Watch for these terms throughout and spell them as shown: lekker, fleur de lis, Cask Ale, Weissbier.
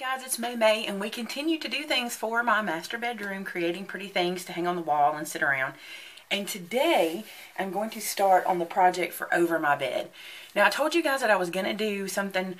Hey guys, it's May, and we continue to do things for my master bedroom, creating pretty things to hang on the wall and sit around. And today I'm going to start on the project for over my bed. Now, I told you guys that I was going to do something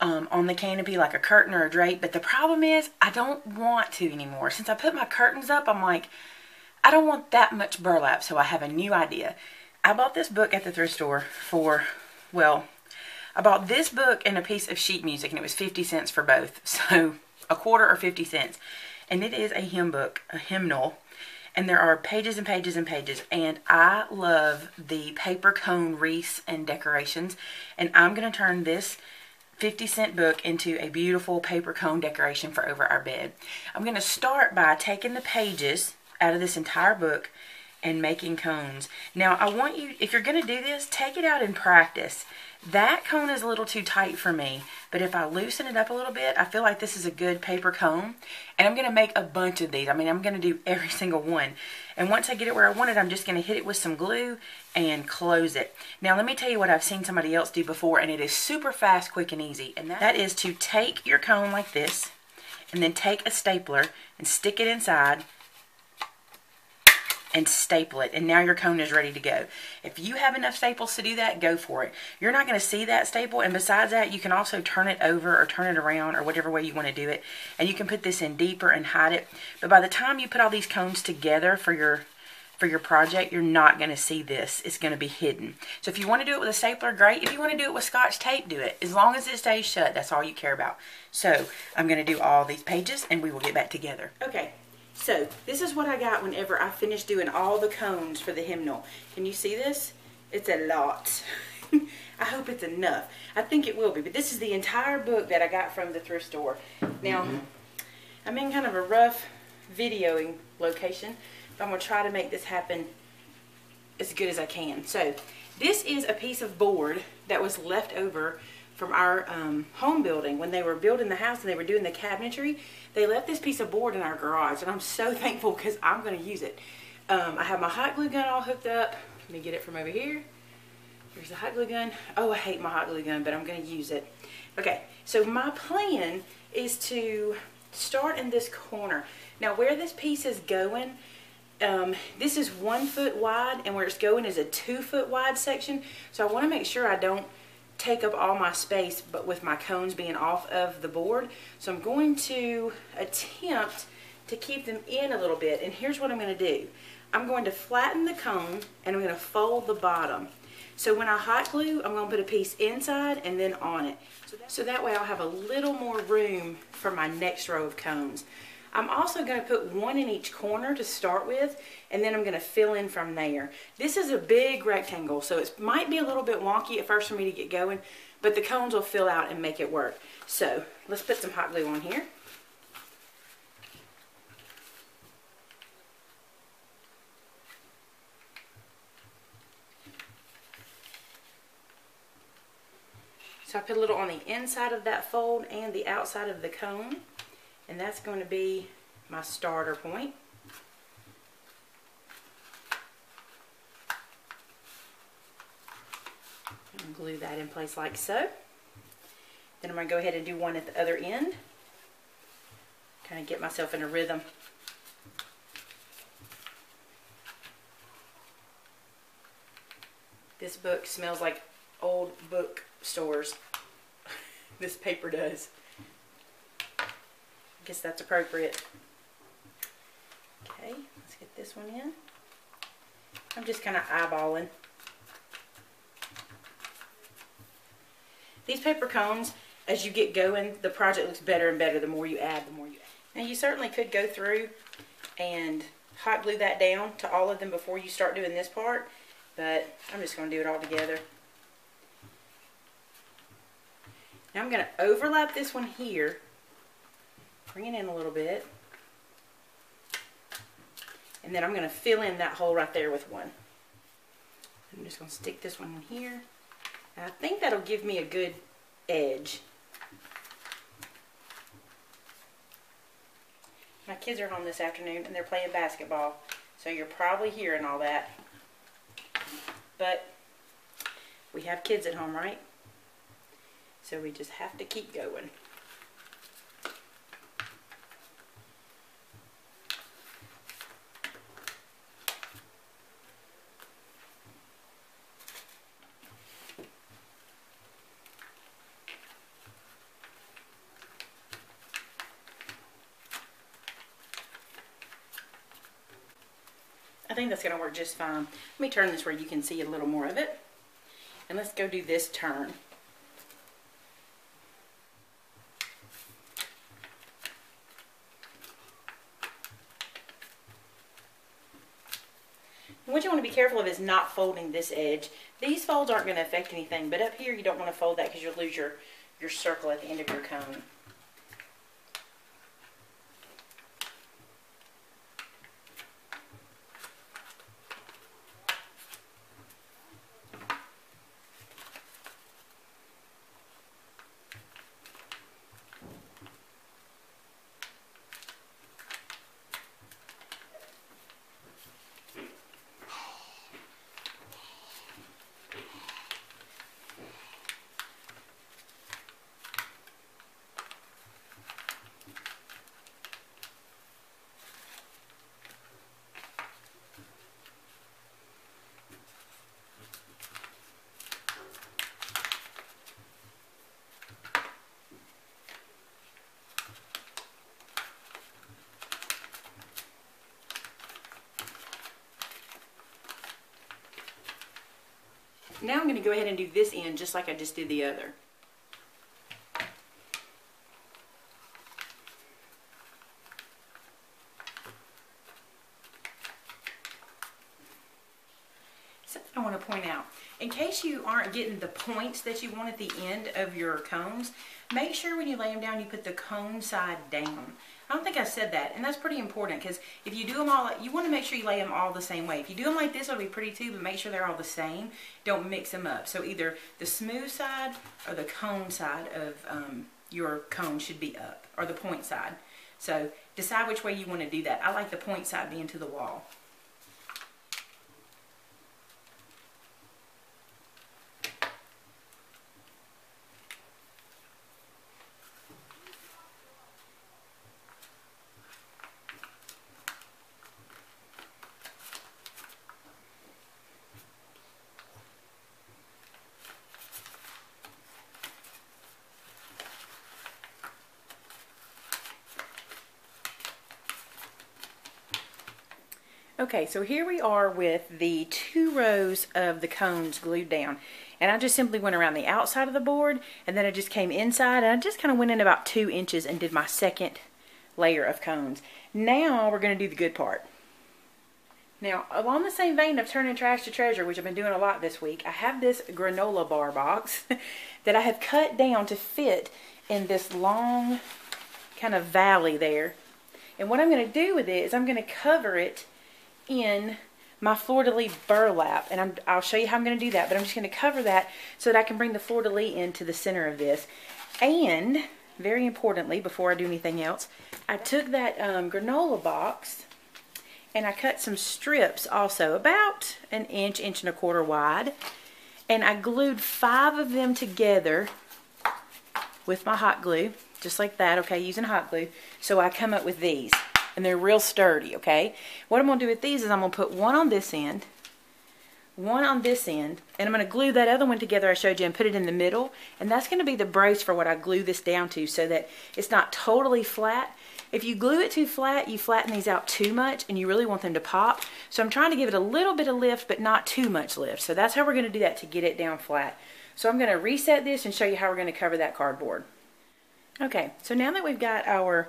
on the canopy, like a curtain or a drape, but the problem is I don't want to anymore. Since I put my curtains up, I'm like, I don't want that much burlap, so I have a new idea. I bought this book at the thrift store for, well, I bought this book and a piece of sheet music, and it was 50 cents for both, so a quarter or 50 cents. And it is a hymn book, a hymnal, and there are pages and pages and pages, and I love the paper cone wreaths and decorations, and I'm going to turn this 50-cent book into a beautiful paper cone decoration for over our bed. I'm going to start by taking the pages out of this entire book and making cones. Now, I want you, if you're going to do this, take it out and practice. That cone is a little too tight for me, but if I loosen it up a little bit, I feel like this is a good paper cone, and I'm going to make a bunch of these. I mean, I'm going to do every single one, and once I get it where I want it, I'm just going to hit it with some glue and close it. Now, let me tell you what I've seen somebody else do before, and it is super fast, quick, and easy, and that is to take your cone like this, and then take a stapler and stick it inside, and staple it, and now your cone is ready to go. If you have enough staples to do that, go for it. You're not going to see that staple, and besides that, you can also turn it over or turn it around or whatever way you want to do it, and you can put this in deeper and hide it. But by the time you put all these cones together for your project, you're not going to see this. It's going to be hidden. So if you want to do it with a stapler, great. If you want to do it with Scotch tape, do it. As long as it stays shut, that's all you care about. So I'm going to do all these pages, and we will get back together. Okay. So, this is what I got whenever I finished doing all the cones for the hymnal. Can you see this? It's a lot. I hope it's enough. I think it will be, but this is the entire book that I got from the thrift store. Now, I'm in kind of a rough videoing location, but I'm going to try to make this happen as good as I can. So, this is a piece of board that was left over from our home building. When they were building the house and they were doing the cabinetry, they left this piece of board in our garage, and I'm so thankful because I'm going to use it. I have my hot glue gun all hooked up. Let me get it from over here. Here's the hot glue gun. Oh, I hate my hot glue gun, but I'm going to use it. Okay, so my plan is to start in this corner. Now, where this piece is going, this is 1 foot wide, and where it's going is a 2 foot wide section, so I want to make sure I don't take up all my space, but with my cones being off of the board. So I'm going to attempt to keep them in a little bit, and here's what I'm going to do. I'm going to flatten the cone, and I'm going to fold the bottom. So when I hot glue, I'm going to put a piece inside and then on it. So that way I'll have a little more room for my next row of cones. I'm also going to put one in each corner to start with, and then I'm going to fill in from there. This is a big rectangle, so it might be a little bit wonky at first for me to get going, but the cones will fill out and make it work. So let's put some hot glue on here. So I put a little on the inside of that fold and the outside of the cone. And that's going to be my starter point. I'm going to glue that in place like so. Then I'm going to go ahead and do one at the other end. Kind of get myself in a rhythm. This book smells like old bookstores. This paper does. Guess that's appropriate. Okay, let's get this one in. I'm just kind of eyeballing. These paper cones, as you get going, the project looks better and better the more you add, the more you add. Now, you certainly could go through and hot glue that down to all of them before you start doing this part, but I'm just going to do it all together. Now, I'm going to overlap this one here. Bring it in a little bit, and then I'm going to fill in that hole right there with one. I'm just going to stick this one in here, and I think that'll give me a good edge. My kids are home this afternoon, and they're playing basketball, so you're probably hearing all that, but we have kids at home, right? So we just have to keep going. think that's going to work just fine. Let me turn this where you can see a little more of it. And let's go do this turn. And what you want to be careful of is not folding this edge. These folds aren't going to affect anything, but up here you don't want to fold that because you'll lose your circle at the end of your cone. Now I'm going to go ahead and do this end just like I just did the other. Something I want to point out. In case you aren't getting the points that you want at the end of your cones, make sure when you lay them down you put the cone side down. I don't think I said that, and that's pretty important because if you do them all, you want to make sure you lay them all the same way. If you do them like this, it'll be pretty too, but make sure they're all the same. Don't mix them up. So either the smooth side or the cone side of your cone should be up, or the point side. So decide which way you want to do that. I like the point side being to the wall. Okay, so here we are with the two rows of the cones glued down. And I just simply went around the outside of the board, and then I just came inside, and I just kind of went in about 2 inches and did my second layer of cones. Now we're going to do the good part. Now, along the same vein of turning trash to treasure, which I've been doing a lot this week, I have this granola bar box that I have cut down to fit in this long kind of valley there. And what I'm going to do with it is I'm going to cover it in my fleur-de-lis burlap, and I'll show you how I'm going to do that, but I'm just going to cover that so that I can bring the fleur-de-lis into the center of this. And very importantly, before I do anything else, I took that granola box and I cut some strips, also about an inch, inch and a quarter wide, and I glued 5 of them together with my hot glue, just like that, okay, using hot glue. So I come up with these. And they're real sturdy, okay? What I'm going to do with these is I'm going to put one on this end, one on this end, and I'm going to glue that other one together I showed you and put it in the middle. And that's going to be the brace for what I glue this down to so that it's not totally flat. If you glue it too flat, you flatten these out too much and you really want them to pop. So I'm trying to give it a little bit of lift, but not too much lift. So that's how we're going to do that to get it down flat. So I'm going to reset this and show you how we're going to cover that cardboard. Okay, so now that we've got our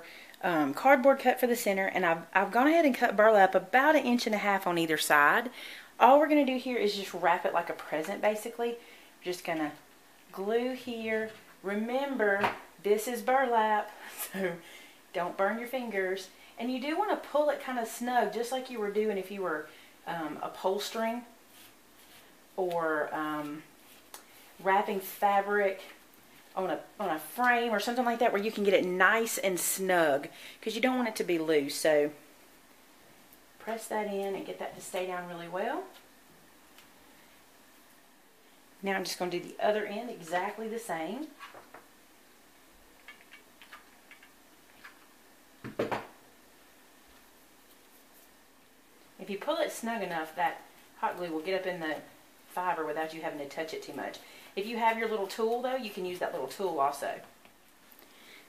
cardboard cut for the center, and I've gone ahead and cut burlap about 1.5 inches on either side. All we're going to do here is just wrap it like a present, basically. I'm just going to glue here. Remember, this is burlap, so don't burn your fingers. And you do want to pull it kind of snug, just like you were doing if you were upholstering or wrapping fabric on a frame or something like that, where you can get it nice and snug, because you don't want it to be loose. So press that in and get that to stay down really well. Now I'm just going to do the other end exactly the same. If you pull it snug enough, that hot glue will get up in the fiber without you having to touch it too much. If you have your little tool though, you can use that little tool also.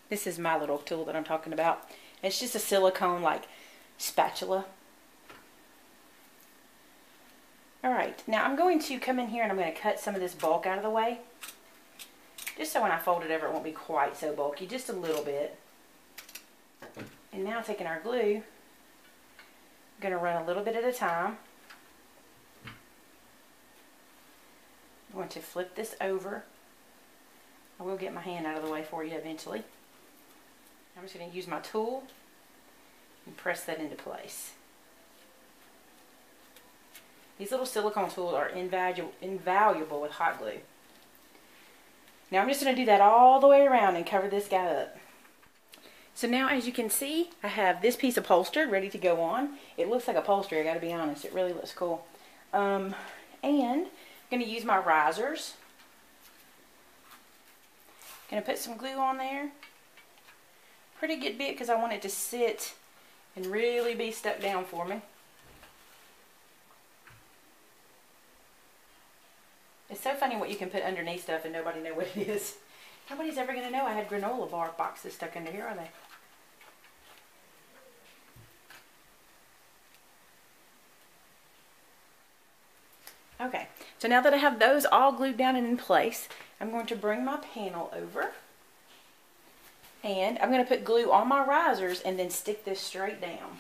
This is my little tool that I'm talking about. It's just a silicone like spatula. All right, now I'm going to come in here and I'm going to cut some of this bulk out of the way. Just so when I fold it over, it won't be quite so bulky, just a little bit. And now taking our glue, I'm going to run a little bit at a time. I'm going to flip this over. I will get my hand out of the way for you eventually. I'm just going to use my tool and press that into place. These little silicone tools are invaluable with hot glue. Now I'm just going to do that all the way around and cover this guy up. So now, as you can see, I have this piece upholstered, ready to go on. It looks like upholstery, I got to be honest. It really looks cool. And I'm going to use my risers. Going to put some glue on there. Pretty good bit because I want it to sit and really be stuck down for me. It's so funny what you can put underneath stuff and nobody know what it is. Nobody's ever going to know I had granola bar boxes stuck under here, are they? Okay, so now that I have those all glued down and in place, I'm going to bring my panel over. And I'm going to put glue on my risers and then stick this straight down.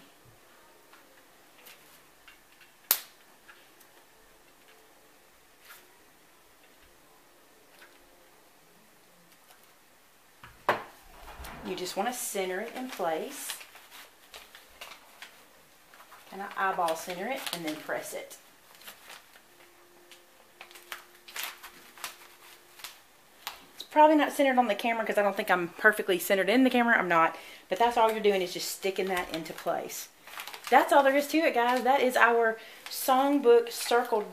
You just want to center it in place. Kind of eyeball center it and then press it. It's probably not centered on the camera because I don't think I'm perfectly centered in the camera. I'm not. But that's all you're doing is just sticking that into place. That's all there is to it, guys. That is our songbook circled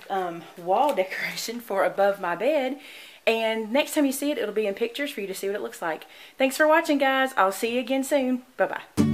wall decoration for above my bed. And next time you see it, it'll be in pictures for you to see what it looks like. Thanks for watching, guys. I'll see you again soon. Bye-bye.